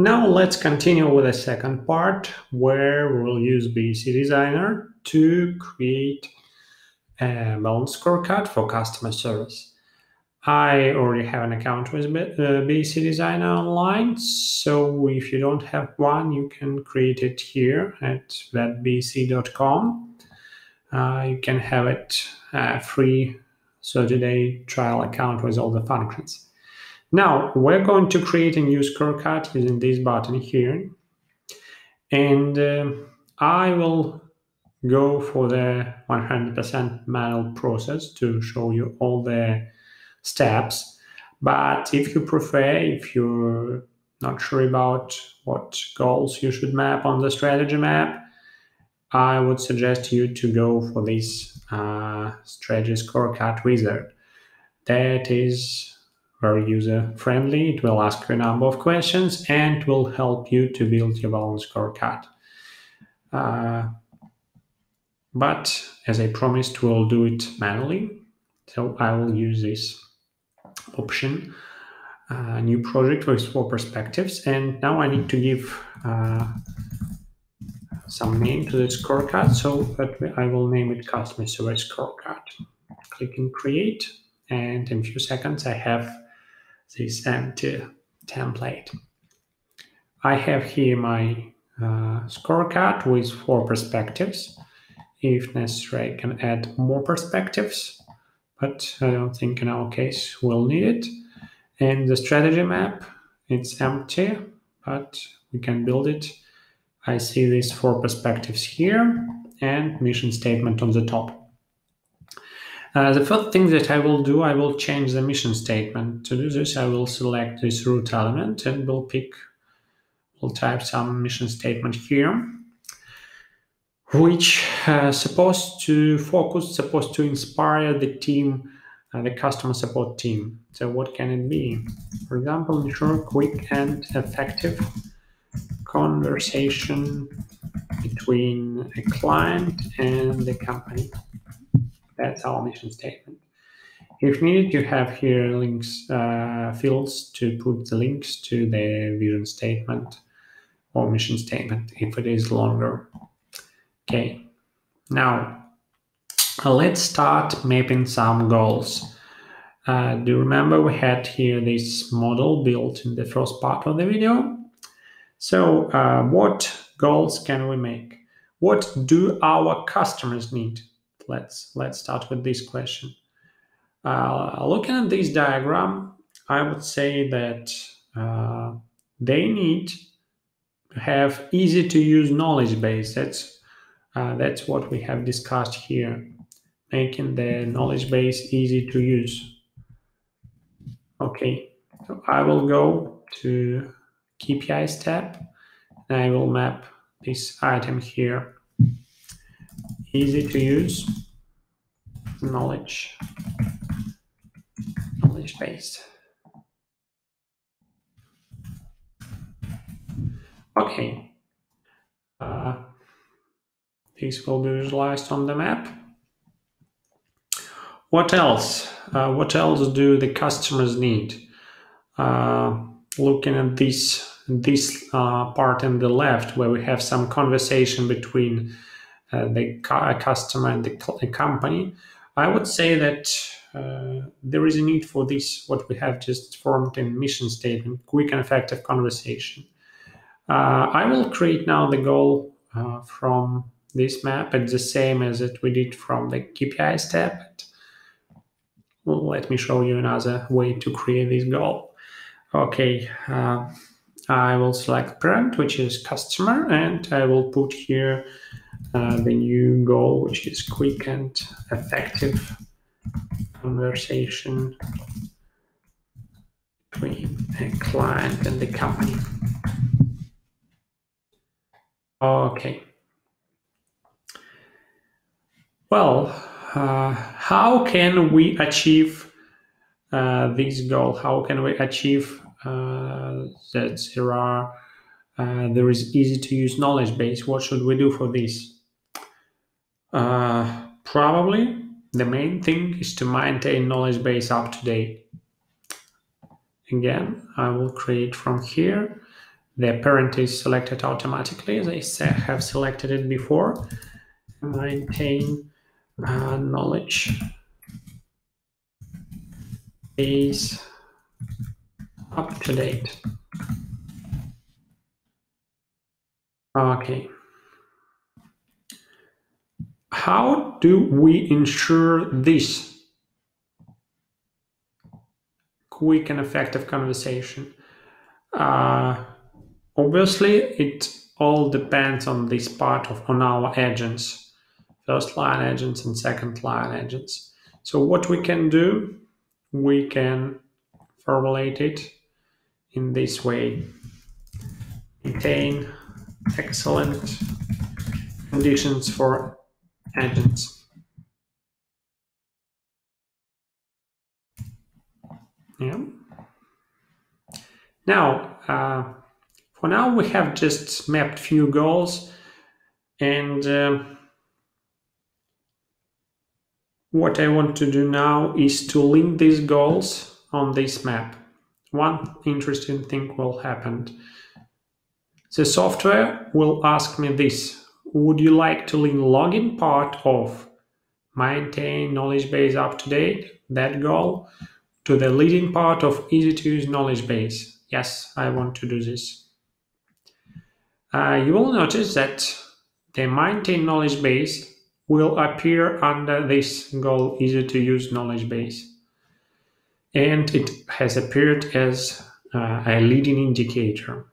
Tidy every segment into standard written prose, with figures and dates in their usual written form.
Now let's continue with the second part, where we'll use BSC Designer to create a loan scorecard for customer service. I already have an account with BSC Designer online, so if you don't have one, you can create it here at webbsc.com. You can have it free 30-day trial account with all the functions. Now we're going to create a new scorecard using this button here, and I will go for the 100% manual process to show you all the steps. But if you prefer, if you're not sure about what goals you should map on the strategy map, I would suggest you to go for this strategy scorecard wizard. That is very user-friendly. It will ask you a number of questions and will help you to build your balance scorecard. But as I promised, we'll do it manually. So I will use this option, new project with four perspectives. And now I need to give some name to the scorecard, so that I will name it Customer Service Scorecard. Clicking Create, and in a few seconds I have this empty template. I have here my scorecard with four perspectives. If necessary, I can add more perspectives, but I don't think in our case we'll need it. And the strategy map, it's empty, but we can build it. I see these four perspectives here and mission statement on the top. The first thing that I will do, I will change the mission statement. To do this, I will select this root element and we'll type some mission statement here, which supposed to focus, supposed to inspire the team, the customer support team. So what can it be? For example, ensure quick and effective conversation between a client and the company. That's our mission statement. If needed, you have here links fields to put the links to the vision statement or mission statement if it is longer. Okay, now let's start mapping some goals. Do you remember we had here this model built in the first part of the video? So what goals can we make? What do our customers need? Let's start with this question. Looking at this diagram, I would say that they need to have easy to use knowledge base. That's what we have discussed here, making the knowledge base easy to use. Okay, so I will go to KPIs tab and I will map this item here. Easy to use knowledge base. Okay, this will be visualized on the map. What else? What else do the customers need? Looking at this part on the left, where we have some conversation between the customer and the company, I would say that there is a need for this, what we have just formed in mission statement, quick and effective conversation. I will create now the goal from this map. It's the same as that we did from the KPIs tab. Well, let me show you another way to create this goal. Okay, I will select parent, which is customer, and I will put here the new goal, which is quick and effective conversation between a client and the company. Okay. Well, how can we achieve this goal? How can we achieve that there is easy to use knowledge base? What should we do for this? Probably the main thing is to maintain knowledge base up to date. Again, I will create from here the parent is selected automatically, they have selected it before. Maintain knowledge is up to date. Okay. How do we ensure this quick and effective conversation? Obviously, it all depends on this part of on our agents, first line agents and second line agents. So what we can do, we can formulate it in this way: maintain excellent conditions for agents. Yeah. Now, for now, we have just mapped few goals, and what I want to do now is to link these goals on this map. One interesting thing will happen. The software will ask me this: would you like to link login part of maintain knowledge base up to date, that goal, to the leading part of easy to use knowledge base? Yes, I want to do this. You will notice that the maintain knowledge base will appear under this goal easy to use knowledge base. And it has appeared as a leading indicator.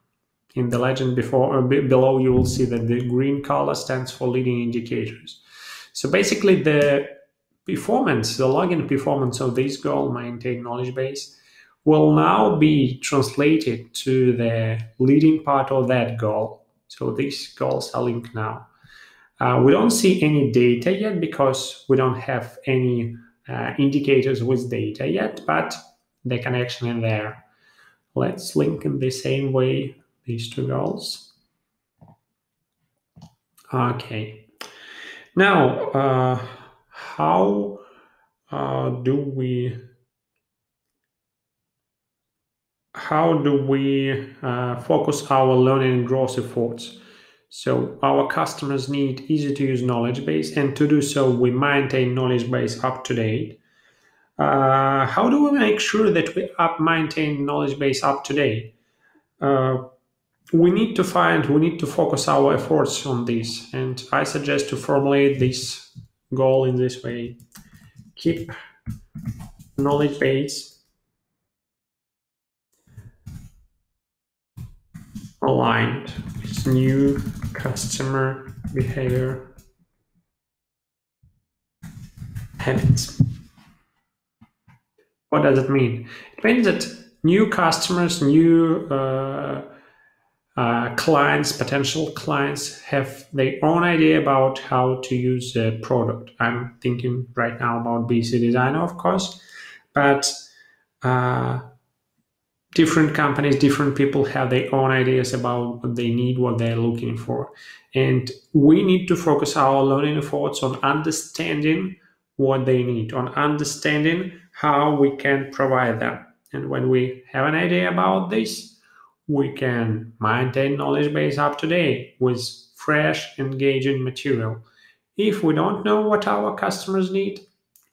In the legend before or below, you will see that the green color stands for leading indicators. So basically the performance, the login performance of this goal, maintain knowledge base, will now be translated to the leading part of that goal. So these goals are linked now. We don't see any data yet because we don't have any indicators with data yet, but the connection is there. Let's link in the same way these two goals. Okay. Now, how do we focus our learning and growth efforts? So our customers need easy to use knowledge base, and to do so, we maintain knowledge base up to date. How do we make sure that we maintain knowledge base up to date? We need to focus our efforts on this, and I suggest to formulate this goal in this way: keep knowledge base aligned with new customer behavior habits. What does it mean? It means that new customers, new clients, potential clients, have their own idea about how to use the product. I'm thinking right now about BSC Designer, of course, but different companies, different people have their own ideas about what they need, what they're looking for. And we need to focus our learning efforts on understanding what they need, on understanding how we can provide them. And when we have an idea about this, we can maintain knowledge base up to date with fresh, engaging material. If we don't know what our customers need,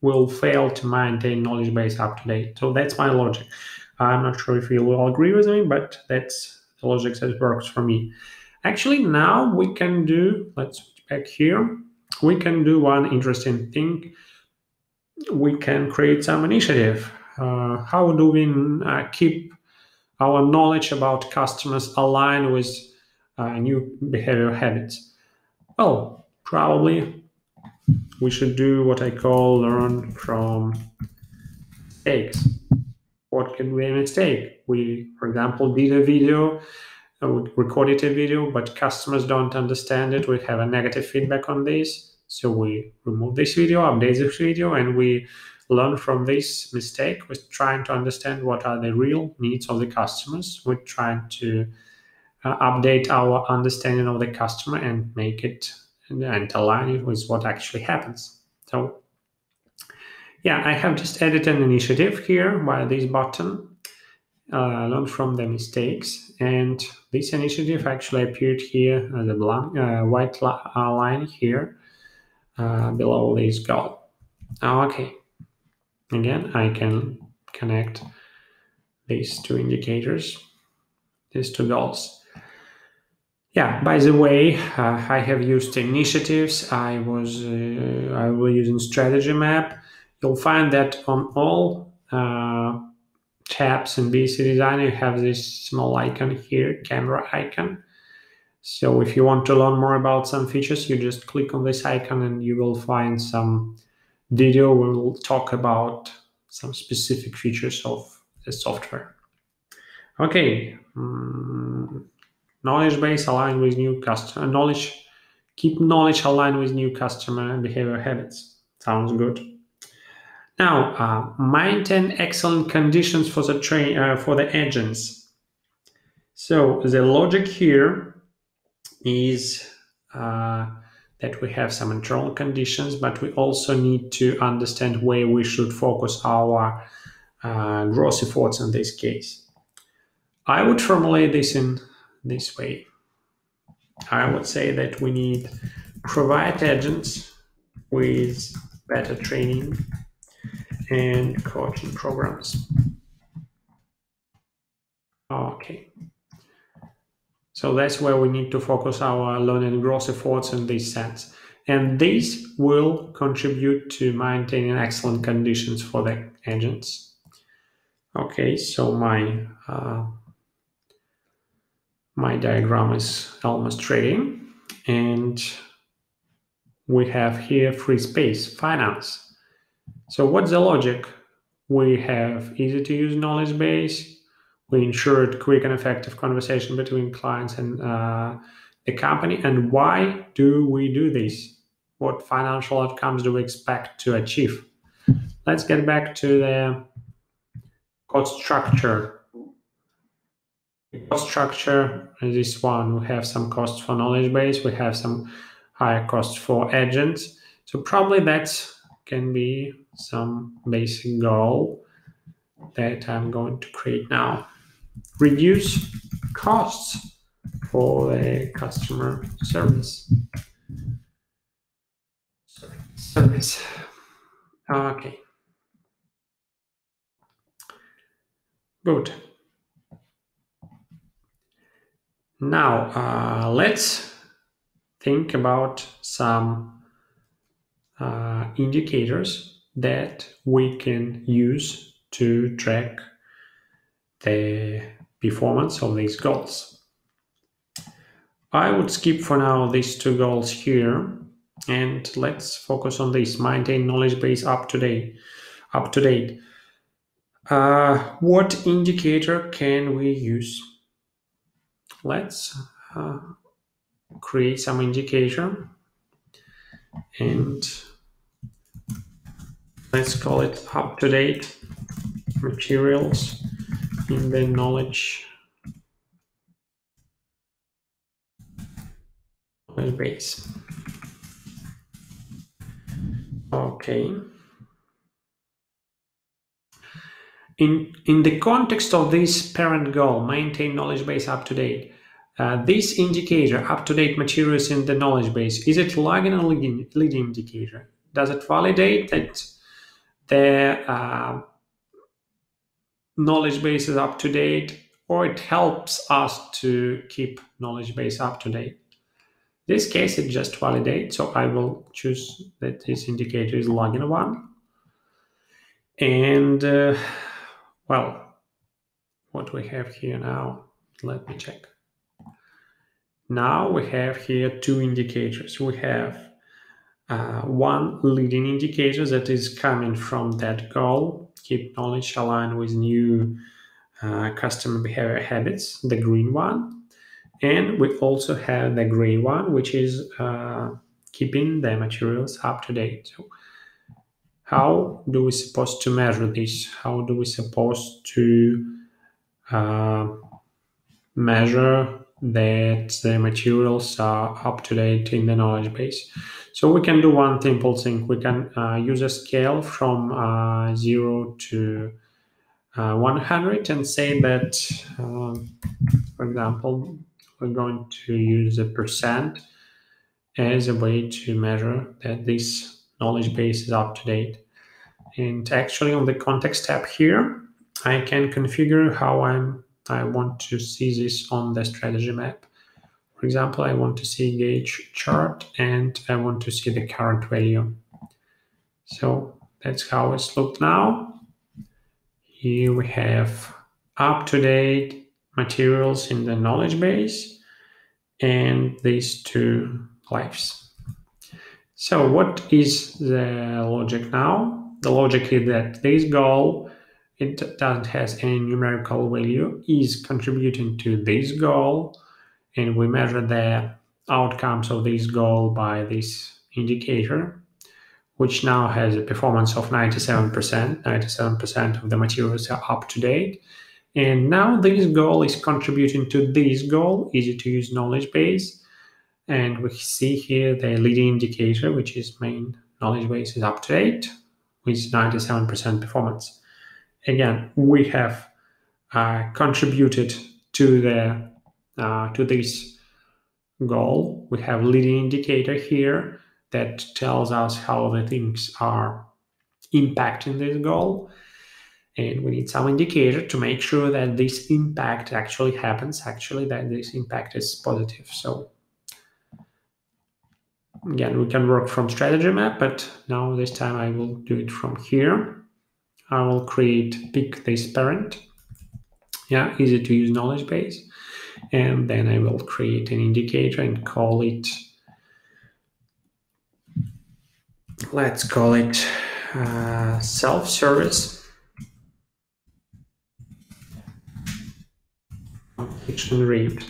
we'll fail to maintain knowledge base up to date. So that's my logic. I'm not sure if you will agree with me, but that's the logic that works for me. Actually, now we can do, let's switch back here, we can do one interesting thing. We can create some initiative. How do we keep our knowledge about customers aligned with new behavior habits? Well, probably we should do what I call learn from mistakes. What can be a mistake? We, for example, did a video, we recorded a video, but customers don't understand it. We have a negative feedback on this. So we remove this video, update this video, and we learn from this mistake. We're trying to understand what are the real needs of the customers. We're trying to update our understanding of the customer and make it and align it with what actually happens. So yeah, I have just added an initiative here by this button, learn from the mistakes. And this initiative actually appeared here as a blank, white line here below this goal. Okay, again, I can connect these two indicators, these two goals. Yeah, by the way, I have used initiatives. I was using strategy map. You'll find that on all tabs in BSC Designer, you have this small icon here, camera icon. So if you want to learn more about some features, you just click on this icon and you will find some video where we'll talk about some specific features of the software. Okay. Knowledge base aligned with new customer knowledge. Keep knowledge aligned with new customer and behavior habits. Sounds good. Now, maintain excellent conditions for the agents. So the logic here is that we have some internal conditions, but we also need to understand where we should focus our gross efforts in this case. I would formulate this in this way. I would say that we need to provide agents with better training and coaching programs. Okay, so that's where we need to focus our learning and growth efforts in this sense. And these will contribute to maintaining excellent conditions for the agents. Okay, so my my diagram is almost ready, and we have here free space, finance. So what's the logic? We have easy to use knowledge base, we ensured quick and effective conversation between clients and the company. And why do we do this? What financial outcomes do we expect to achieve? Let's get back to the cost structure. Cost structure, this one, we have some costs for knowledge base, we have some higher costs for agents. So probably that can be some basic goal that I'm going to create now. Reduce costs for the customer service. Okay. Good. Now, let's think about some indicators that we can use to track the performance of these goals. I would skip for now these two goals here, and let's focus on this. Maintain knowledge base up to date. What indicator can we use? Let's create some indicator and let's call it up-to-date materials in the knowledge base. Okay. In the context of this parent goal, maintain knowledge base up to date, this indicator, up to date materials in the knowledge base, is it lagging or leading indicator? Does it validate that the knowledge base is up to date, or it helps us to keep knowledge base up to date? In this case, it just validates, so I will choose that this indicator is lagging one. And well, what we have here now, let me check. Now we have here two indicators. We have one leading indicator that is coming from that goal, keep knowledge aligned with new customer behavior habits, the green one. And we also have the gray one, which is keeping the materials up to date. So how do we supposed to measure this? How do we supposed to measure that the materials are up to date in the knowledge base? So we can do one simple thing. We can use a scale from 0 to 100 and say that, for example, we're going to use a percent as a way to measure that this knowledge base is up to date. And actually on the context tab here, I can configure how I want to see this on the strategy map. For example, I want to see gauge chart and I want to see the current value. So that's how it's looked now. Here we have up-to-date materials in the knowledge base and these two lives. So what is the logic now? The logic is that this goal, it doesn't have any numerical value, is contributing to this goal, and we measure the outcomes of this goal by this indicator, which now has a performance of 97%. 97% of the materials are up to date. And now this goal is contributing to this goal, easy to use knowledge base. And we see here the leading indicator, which is main knowledge base, is up to date with 97% performance. Again, we have contributed to the to this goal. We have leading indicator here that tells us how the things are impacting this goal. And we need some indicator to make sure that this impact actually happens, actually that this impact is positive. So again, we can work from strategy map, but now this time I will do it from here. I will pick this parent, easy to use knowledge base. And then I will create an indicator and call it, let's call it self-service completion rate.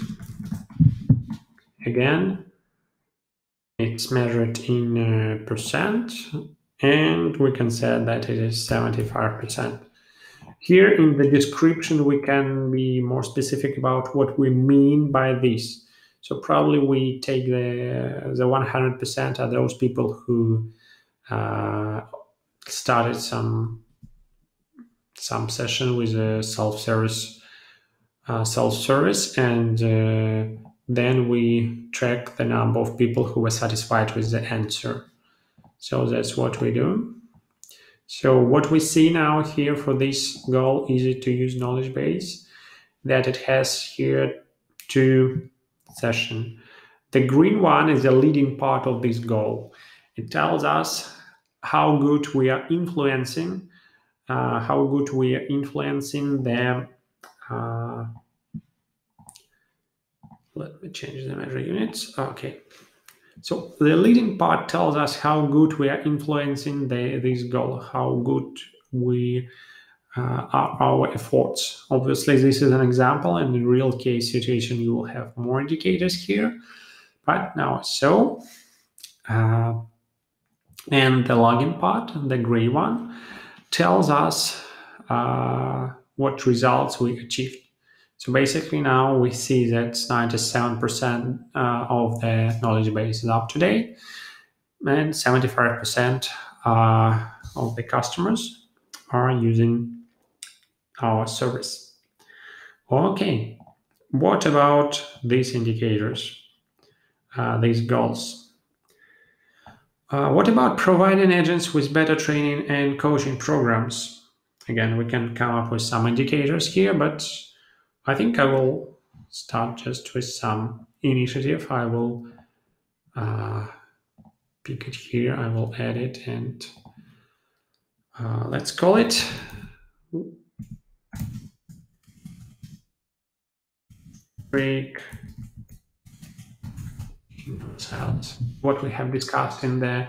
Again, it's measured in percent, and we can say that it is 75%. Here in the description, we can be more specific about what we mean by this. So probably we take the 100% are those people who started some session with a self-service, and then we track the number of people who were satisfied with the answer. So that's what we do. So what we see now here for this goal, easy to use knowledge base, that it has here two sessions. The green one is the leading part of this goal. It tells us how good we are influencing, the, let me change the measure units. Okay. So the leading part tells us how good we are influencing this goal, how good we are our efforts. Obviously, this is an example, and in real case situation, you will have more indicators here. But now, so, and the login part, the gray one, tells us what results we achieved. So basically now we see that 97% of the knowledge base is up to date, and 75% of the customers are using our service. Okay, what about these indicators, these goals? What about providing agents with better training and coaching programs? Again, we can come up with some indicators here, but I think I will start just with some initiative. I will pick it here, I will add it, and let's call it break. What we have discussed in the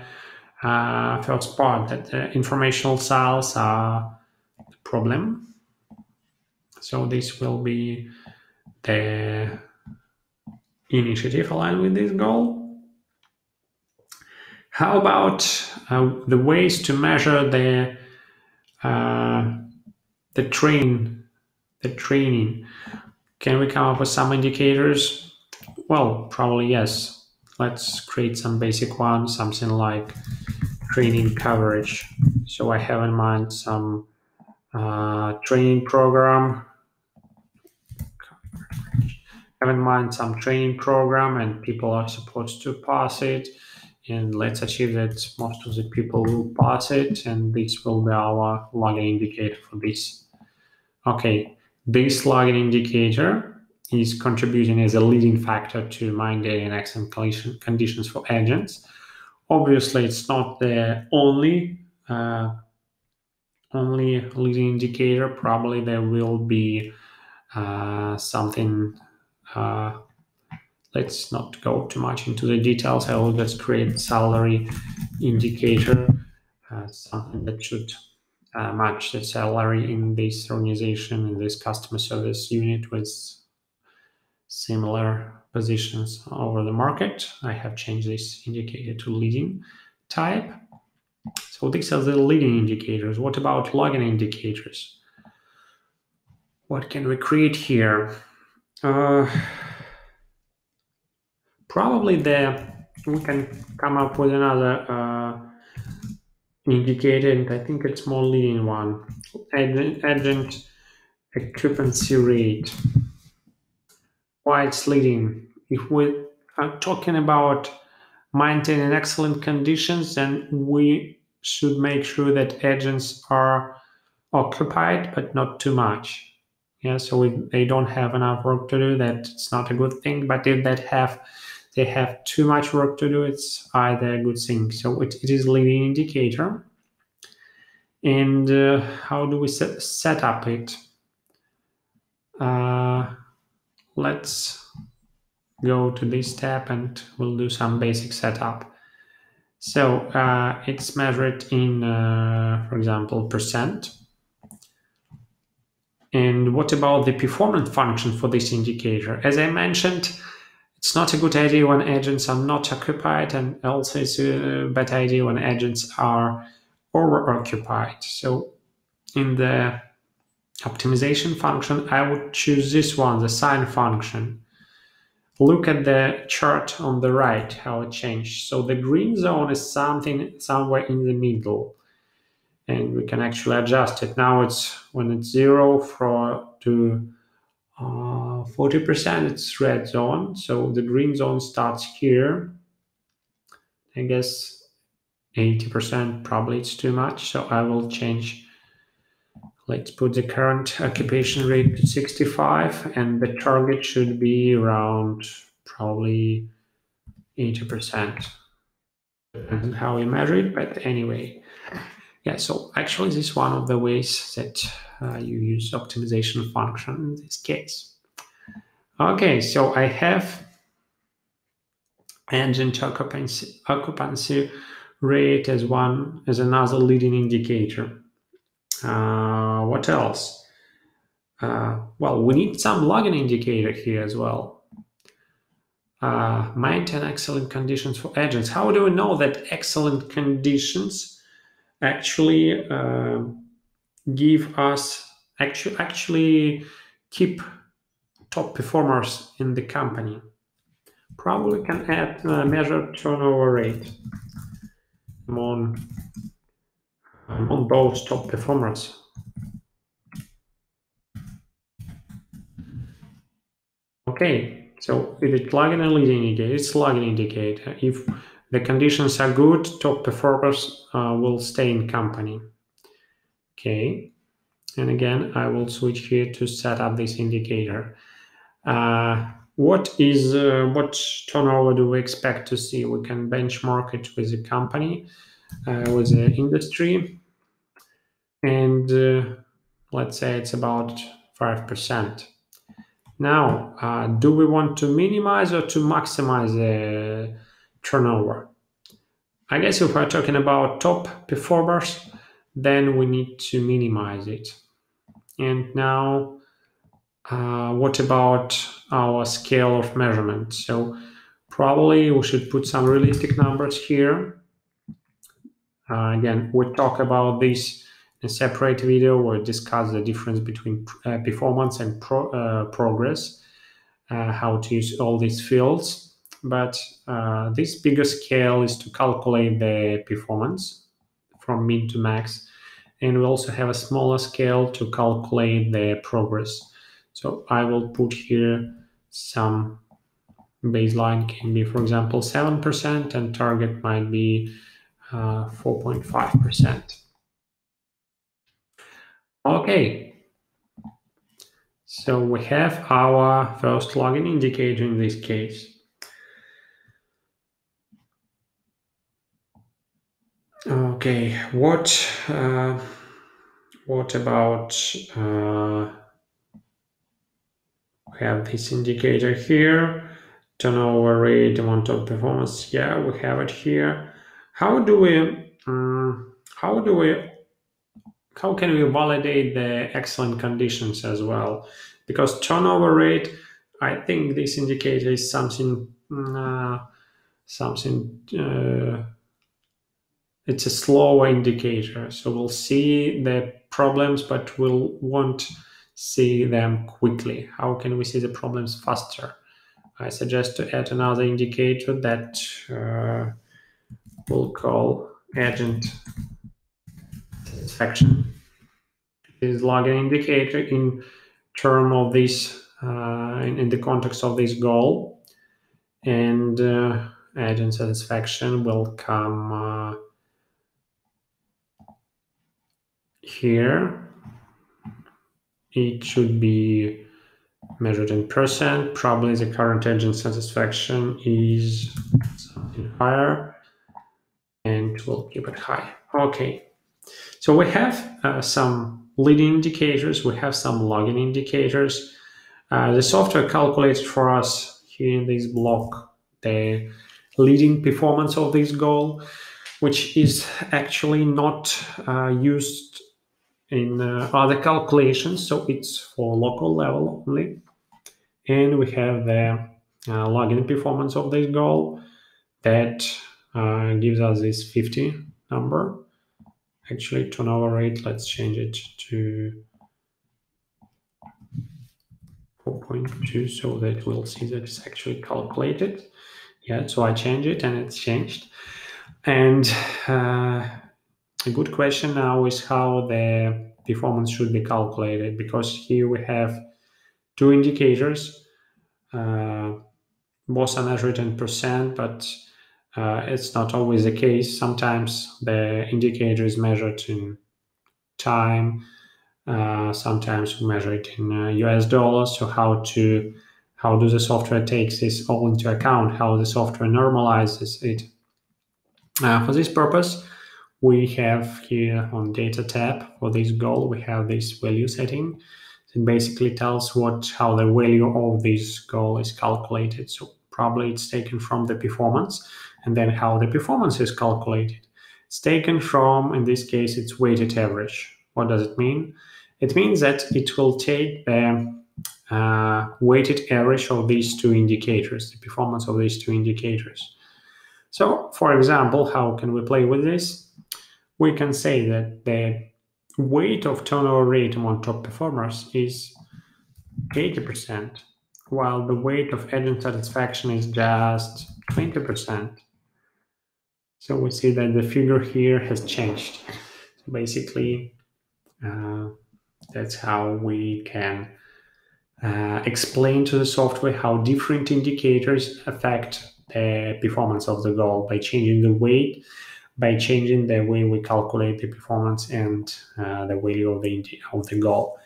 first part, that informational sales are the problem. So this will be the initiative aligned with this goal. How about the ways to measure the training? Can we come up with some indicators? Well, probably yes. Let's create some basic ones, something like training coverage. So I have in mind some training program. Have in mind some training program, and people are supposed to pass it. And let's achieve that most of the people will pass it, and this will be our login indicator for this. Okay, this login indicator is contributing as a leading factor to mind day and accident conditions for agents. Obviously, it's not the only leading indicator. Probably there will be something. Let's not go too much into the details. I will just create salary indicator, something that should match the salary in this organization, in this customer service unit with similar positions over the market. I have changed this indicator to leading type. So these are the leading indicators. What about login indicators? What can we create here? Probably we can come up with another indicator, and I think it's more leading one. Agent occupancy rate. Why it's leading? If we are talking about maintaining excellent conditions, then we should make sure that agents are occupied, but not too much. Yeah, so they don't have enough work to do. That's not a good thing. But if they have too much work to do, it's either a good thing. So it is leading indicator. And how do we set up it? Let's go to this tab and we'll do some basic setup. So it's measured in, for example, %. And what about the performance function for this indicator? As I mentioned, it's not a good idea when agents are not occupied, and also it's a bad idea when agents are over-occupied. So in the optimization function, I would choose this one, the sign function. Look at the chart on the right, how it changed. So the green zone is somewhere in the middle, and we can actually adjust it. Now it's when it's 0 to 40%, it's red zone. So the green zone starts here. I guess 80% probably it's too much. So I will change. Let's put the current occupation rate to 65, and the target should be around probably 80%. Depends how we measure it, but anyway. Yeah, so actually this is one of the ways that you use optimization function in this case. Okay, so I have agent occupancy rate as another leading indicator. What else? Well, we need some login indicator here as well. Maintain excellent conditions for agents. How do we know that excellent conditions actually give us actually keep top performers in the company? Probably can add measure turnover rate among those top performers. Okay, so if it's login and leading indicator, it's login indicator. If the conditions are good, top performers will stay in company. Okay, and again, I will switch here to set up this indicator. What turnover do we expect to see? We can benchmark it with the company, with the industry, and let's say it's about 5%. Now, do we want to minimize or to maximize the turnover? I guess if we're talking about top performers, then we need to minimize it. And now, what about our scale of measurement? So probably we should put some realistic numbers here. Again, we'll talk about this in a separate video. We'll discuss the difference between performance and progress, how to use all these fields. But this bigger scale is to calculate the performance from min to max, and we also have a smaller scale to calculate their progress. So I will put here some baseline can be, for example, 7%, and target might be 4.5%. Okay, so we have our first login indicator in this case. Okay, what about we have this indicator here, turnover rate, amount of performance. Yeah, we have it here. How can we validate the excellent conditions as well? Because turnover rate, I think this indicator is something it's a slower indicator, so we'll see the problems, but won't see them quickly. How can we see the problems faster? I suggest to add another indicator that we'll call agent satisfaction. This login indicator in term of this, in the context of this goal, and agent satisfaction will come here. It should be measured in %. Probably the current agent satisfaction is something higher, and we'll keep it high. Okay, so we have some leading indicators, we have some login indicators. The software calculates for us here in this block the leading performance of this goal, which is actually not used in other calculations, so it's for local level only. And we have the login performance of this goal that gives us this 50 number. Actually, turnover rate, let's change it to 4.2 so that we'll see that it's actually calculated. Yeah, so I change it and it's changed. And a good question now is how the performance should be calculated, because here we have two indicators, both are measured in %, but it's not always the case. Sometimes the indicator is measured in time, sometimes we measure it in US dollars. So how does the software take this all into account? How the software normalizes it? For this purpose, we have here on data tab for this goal, we have this value setting. It basically tells how the value of this goal is calculated. So probably it's taken from the performance, and then how the performance is calculated. It's taken from, in this case, it's weighted average. What does it mean? It means that it will take the weighted average of these two indicators, the performance of these two indicators. So, for example, how can we play with this? We can say that the weight of turnover rate among top performers is 80%, while the weight of agent satisfaction is just 20%. So we see that the figure here has changed. So basically, that's how we can explain to the software how different indicators affect performance of the goal by changing the weight, by changing the way we calculate the performance and the value of the goal.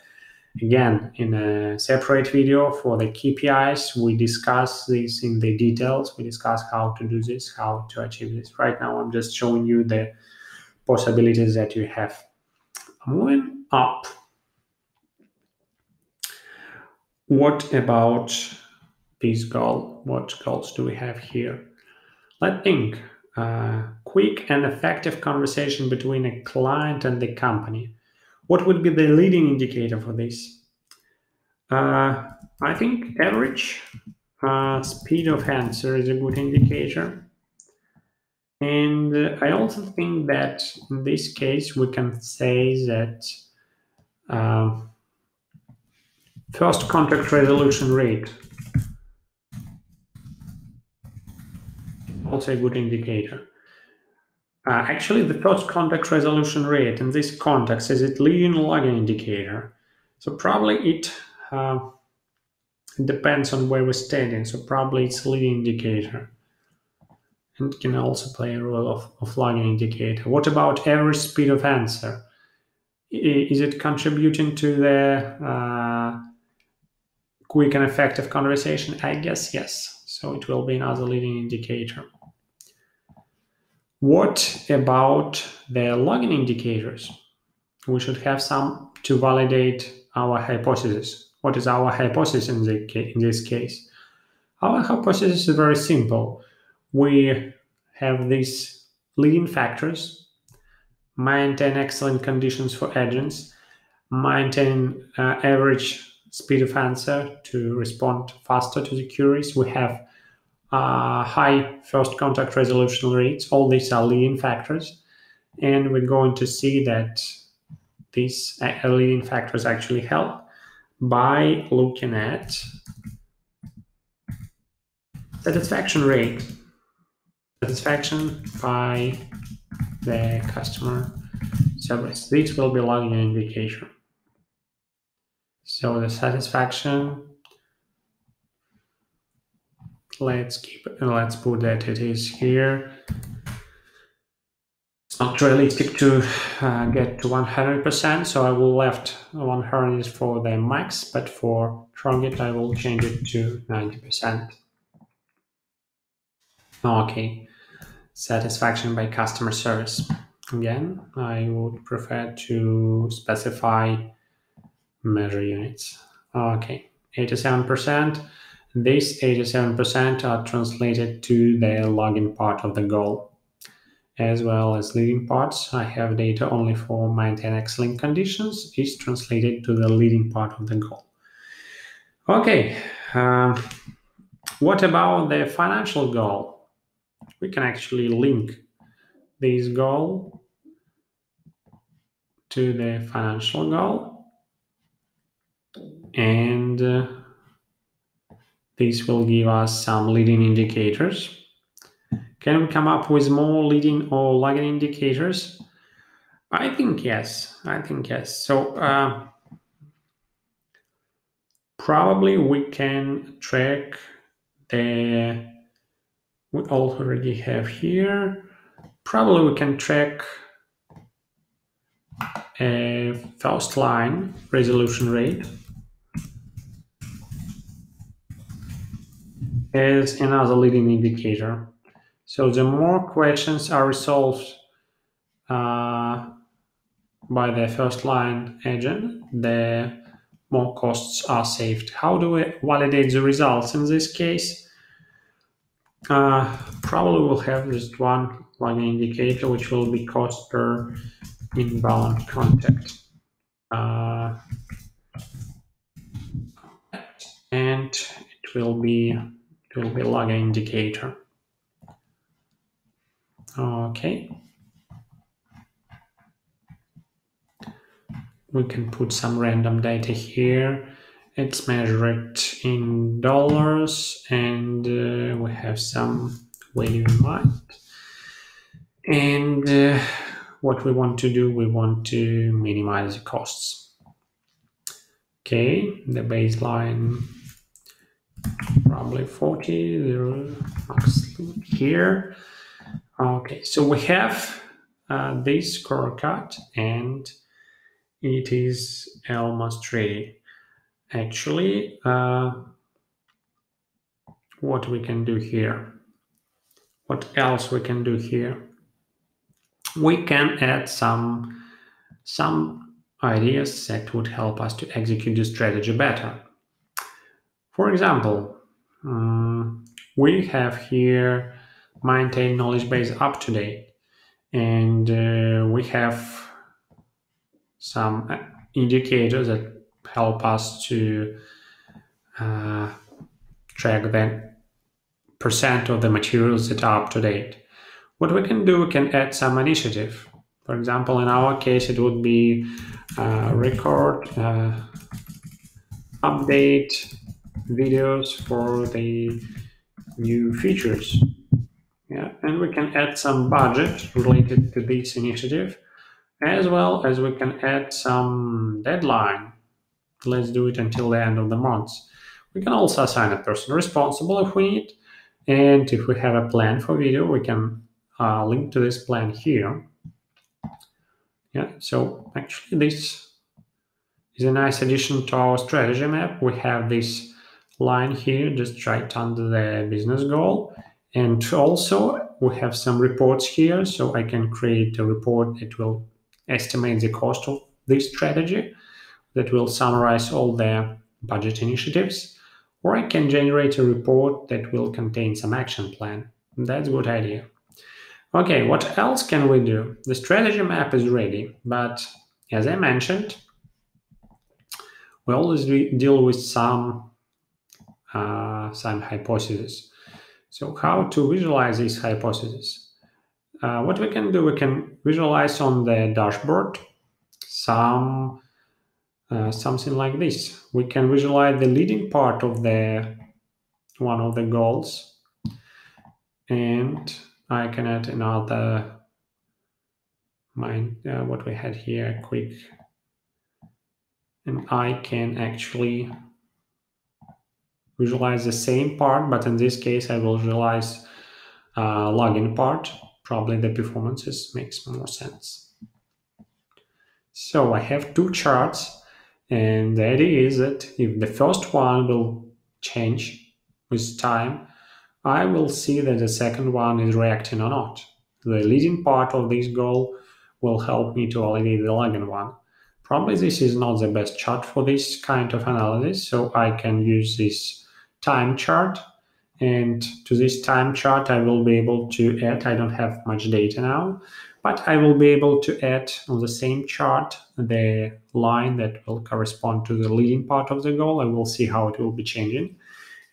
Again, in a separate video for the KPIs, we discuss this in the details. We discuss how to do this, how to achieve this. Right now, I'm just showing you the possibilities that you have. Moving up. What about this goal? What goals do we have here? Let's think. Quick and effective conversation between a client and the company. What would be the leading indicator for this? I think average speed of answer is a good indicator. And I also think that in this case, we can say that first contact resolution rate also a good indicator. Actually, the first context resolution rate in this context is a linear login indicator. So probably it depends on where we're standing. So probably it's leading indicator. And it can also play a role of login indicator. What about average speed of answer? Is it contributing to the quick and effective conversation? I guess yes. So it will be another leading indicator. What about the login indicators? We should have some to validate our hypothesis. What is our hypothesis in this case? Our hypothesis is very simple. We have these leading factors, maintain excellent conditions for agents, maintain average speed of answer to respond faster to the queries. We have high first contact resolution rates. All these are leading factors, and we're going to see that these leading factors actually help by looking at satisfaction rate, satisfaction by the customer service. This will be login indicator. So the satisfaction, let's put that it is here. It's not realistic to get to 100%, so I will left 100 for the max, but for target I will change it to 90%. Okay, satisfaction by customer service. Again, I would prefer to specify measure units. Okay, 87%. These 87% are translated to the login part of the goal. As well as leading parts, I have data only for maintain excellent conditions, is translated to the leading part of the goal. Okay, what about the financial goal? We can actually link this goal to the financial goal, and this will give us some leading indicators. Can we come up with more leading or lagging indicators? I think yes. I think yes. So probably we can track the. We already have here. Probably we can track a first line resolution rate as another leading indicator. So the more questions are resolved by the first line agent, the more costs are saved. How do we validate the results in this case? Probably we'll have just one login indicator, which will be cost per inbound contact. And it will be login indicator. Okay, we can put some random data here. It's measured in dollars, and we have some value in mind. And what we want to do, we want to minimize the costs. Okay, the baseline. Probably 40 max here. Okay, so we have this scorecard, and it is almost ready. Actually, what we can do here? What else we can do here? We can add some ideas that would help us to execute the strategy better. For example, we have here maintain knowledge base up to date, and we have some indicators that help us to track the percent of the materials that are up to date. What we can do, we can add some initiative. For example, in our case, it would be record update videos for the new features. Yeah, and we can add some budget related to this initiative, as well as we can add some deadline. Let's do it until the end of the month. We can also assign a person responsible if we need, and if we have a plan for video, we can link to this plan here. Yeah, so actually this is a nice addition to our strategy map. We have this line here, just right under the business goal, and also we have some reports here, so I can create a report that will estimate the cost of this strategy, that will summarize all the budget initiatives, or I can generate a report that will contain some action plan. That's a good idea. Okay, what else can we do? The strategy map is ready, but as I mentioned, we always deal with some hypotheses. So how to visualize these hypotheses? What we can do, we can visualize on the dashboard something like this. We can visualize the leading part of the one of the goals, and I can add another what we had here quick, and I can actually visualize the same part, but in this case I will visualize login part. Probably the performances makes more sense. So I have two charts, and the idea is that if the first one will change with time, I will see that the second one is reacting or not. The leading part of this goal will help me to validate the login one. Probably this is not the best chart for this kind of analysis, so I can use this time chart, and to this time chart I will be able to add, I don't have much data now, but I will be able to add on the same chart the line that will correspond to the leading part of the goal. I will see how it will be changing,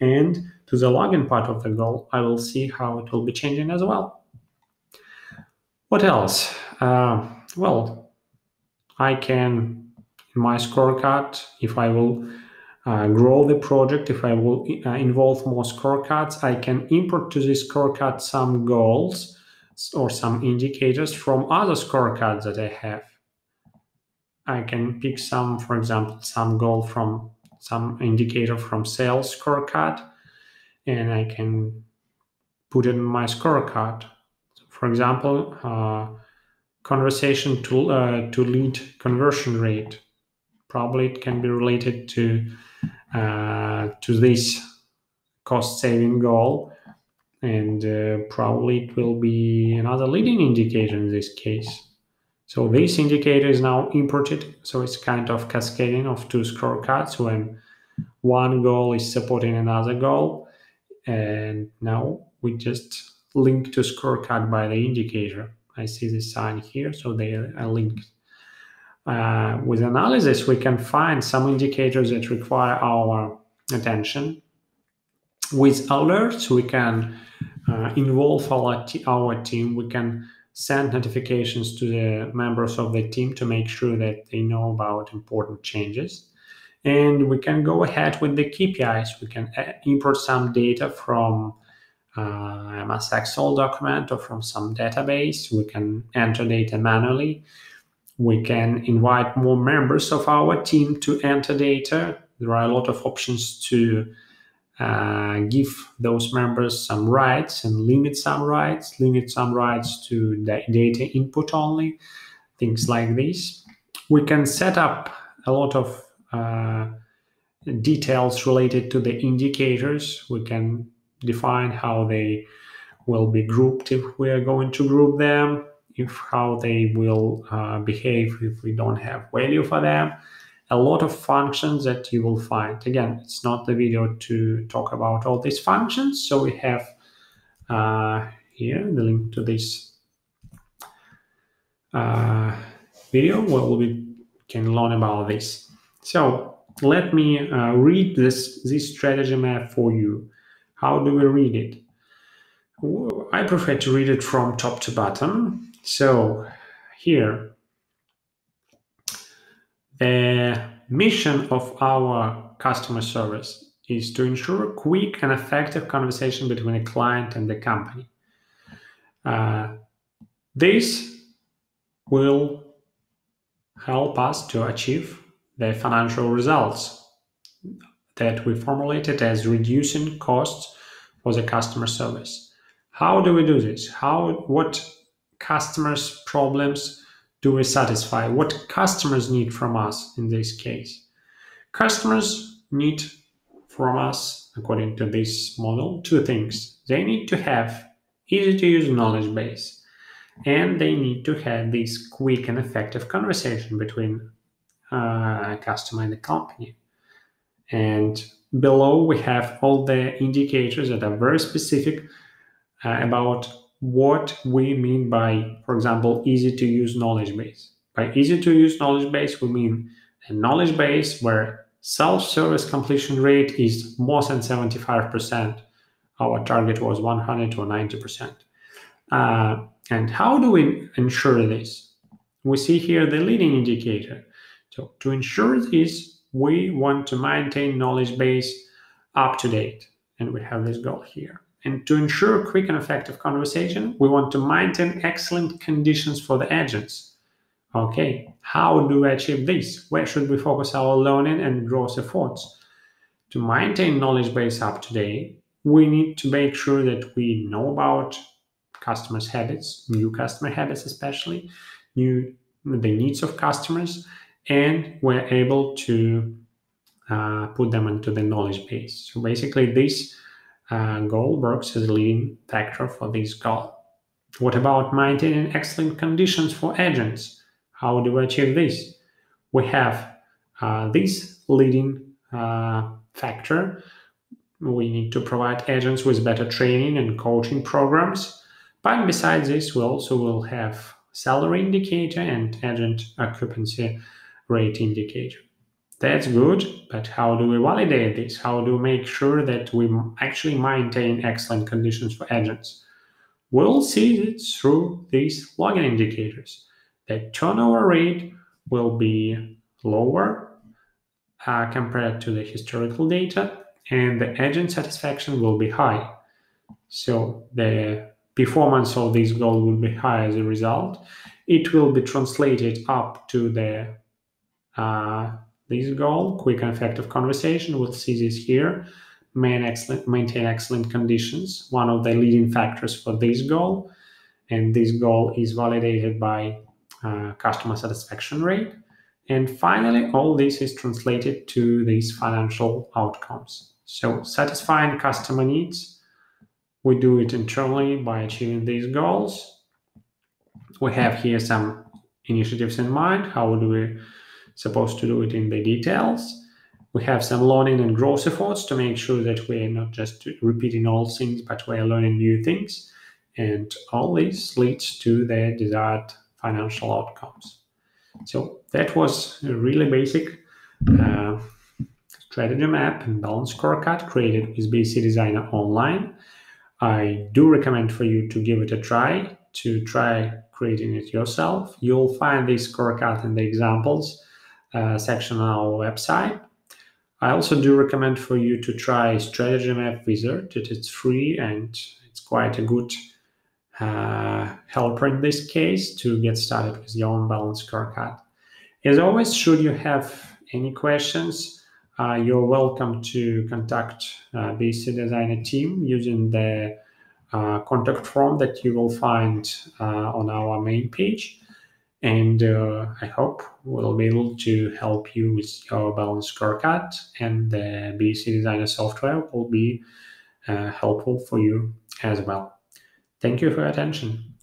and to the login part of the goal I will see how it will be changing as well. What else? Well, I can, in my scorecard, if I will grow the project, if I will involve more scorecards, I can import to this scorecard some goals or some indicators from other scorecards that I have. I can pick some, for example, some goal from some indicator from sales scorecard, and I can put it in my scorecard. For example, conversation to lead conversion rate. Probably it can be related to this cost-saving goal, and probably it will be another leading indicator in this case. So this indicator is now imported, so it's kind of cascading of two scorecards when one goal is supporting another goal, and now we just link to scorecard by the indicator. I see the sign here, so they are linked. With analysis, we can find some indicators that require our attention. With alerts, we can involve our team. We can send notifications to the members of the team to make sure that they know about important changes. And we can go ahead with the KPIs. We can import some data from MS Excel document or from some database. We can enter data manually. We can invite more members of our team to enter data. There are a lot of options to give those members some rights and limit some rights to data input only, things like this. We can set up a lot of details related to the indicators. We can define how they will be grouped if we are going to group them, how they will behave if we don't have value for them. A lot of functions that you will find. Again, it's not the video to talk about all these functions, so we have here the link to this video where we can learn about this. So let me read this strategy map for you. How do we read it? I prefer to read it from top to bottom. So here, the mission of our customer service is to ensure quick and effective conversation between a client and the company. This will help us to achieve the financial results that we formulated as reducing costs for the customer service. How do we do this? What customers' problems do we satisfy? What customers need from us in this case? Customers need from us, according to this model, two things. They need to have easy-to-use knowledge base, and they need to have this quick and effective conversation between a customer and the company. And below we have all the indicators that are very specific about what we mean by, for example, easy-to-use knowledge base. By easy-to-use knowledge base, we mean a knowledge base where self-service completion rate is more than 75%. Our target was 100 or 90%. And how do we ensure this? We see here the leading indicator. So to ensure this, we want to maintain knowledge base up to date. And we have this goal here. And to ensure quick and effective conversation, we want to maintain excellent conditions for the agents. Okay, how do we achieve this? Where should we focus our learning and growth efforts? To maintain knowledge base up to date, we need to make sure that we know about customers' habits, new customer habits especially, the needs of customers, and we're able to put them into the knowledge base. So basically this goal works as a leading factor for this goal. What about maintaining excellent conditions for agents? How do we achieve this? We have this leading factor. We need to provide agents with better training and coaching programs. But besides this, we also will have salary indicator and agent occupancy rate indicator. That's good, but how do we validate this? How do we make sure that we actually maintain excellent conditions for agents? We'll see it through these login indicators. The turnover rate will be lower compared to the historical data, and the agent satisfaction will be high. So the performance of this goal will be high as a result. It will be translated up to the this goal, quick and effective conversation. We'll see this here. Maintain excellent conditions, one of the leading factors for this goal. And this goal is validated by customer satisfaction rate. And finally, all this is translated to these financial outcomes. So satisfying customer needs, we do it internally by achieving these goals. We have here some initiatives in mind. How do we supposed to do it in the details? We have some learning and growth efforts to make sure that we're not just repeating old things, but we're learning new things. And all this leads to the desired financial outcomes. So that was a really basic strategy map and balance scorecard created with BSC Designer Online. I do recommend for you to give it a try, to try creating it yourself. You'll find this scorecard in the examples section on our website. I also do recommend for you to try Strategy Map Wizard. It's free and it's quite a good helper in this case to get started with your own balance scorecard. As always, should you have any questions, you're welcome to contact BSC Designer team using the contact form that you will find on our main page. And I hope we'll be able to help you with your balance scorecard, and the BSC Designer software will be helpful for you as well. Thank you for your attention.